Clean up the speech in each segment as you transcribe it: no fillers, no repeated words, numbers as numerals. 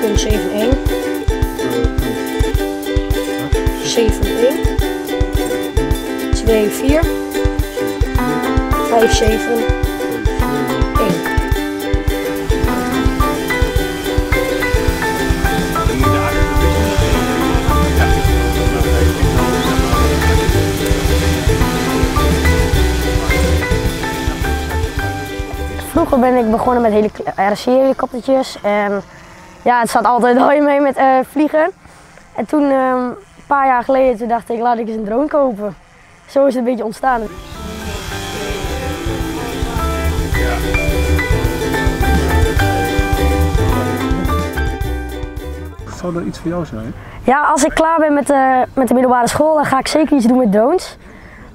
Punt 7.1. 7.1. 2.4. 5.7. Vroeger ben ik begonnen met hele RC-helikoptertjes en ja, het zat altijd al mee met vliegen. En toen, een paar jaar geleden, toen dacht ik, laat ik eens een drone kopen. Zo is het een beetje ontstaan. Zou dat iets voor jou zijn? Ja, als ik klaar ben met de middelbare school, dan ga ik zeker iets doen met drones.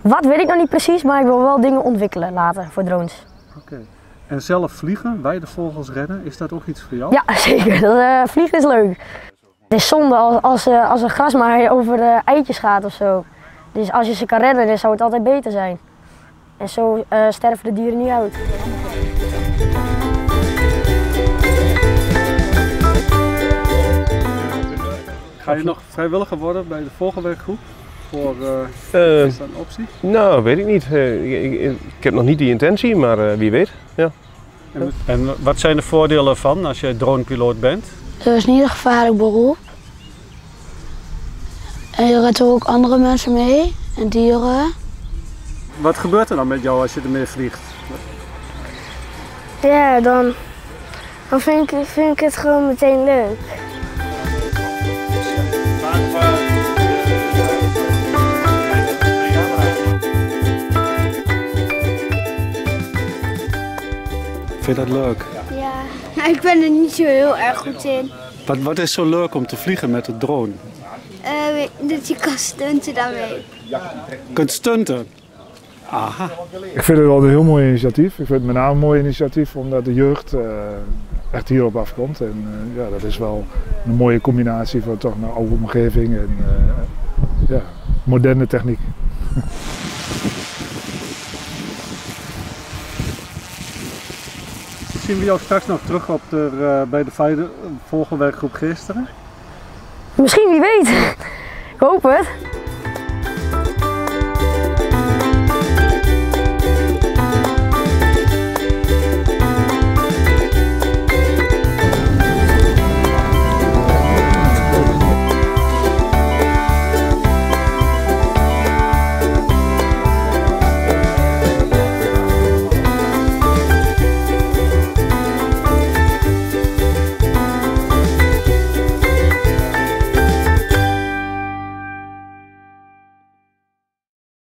Wat weet ik nog niet precies, maar ik wil wel dingen ontwikkelen later voor drones. Okay. En zelf vliegen, bij de vogels rennen, is dat ook iets voor jou? Ja, zeker. Dat, vliegen is leuk. Het is zonde als een grasmaaier over eitjes gaat of zo. Dus als je ze kan redden, dan zou het altijd beter zijn. En zo sterven de dieren niet uit. Ga je nog vrijwilliger worden bij de Vogelwerkgroep? Voor, is dat een optie? Nou, weet ik niet. Ik heb nog niet die intentie, maar wie weet. Ja. En wat zijn de voordelen van als je dronepiloot bent? Het is niet een gevaarlijk beroep. En je redt er ook andere mensen mee en dieren. Wat gebeurt er dan met jou als je ermee vliegt? Ja, dan vind ik het gewoon meteen leuk. Vind je dat leuk? Ja, nou, ik ben er niet zo heel erg goed in. Wat is zo leuk om te vliegen met de drone? Dat je kan stunten daarmee. Kunt stunten? Aha. Ik vind het wel een heel mooi initiatief. Ik vind het met name een mooi initiatief omdat de jeugd echt hierop afkomt. En ja, dat is wel een mooie combinatie van toch naar oude omgeving en ja, moderne techniek. Zien we jou straks nog terug op bij de Vogelwerkgroep Geesteren? Misschien, wie weet. Ik hoop het.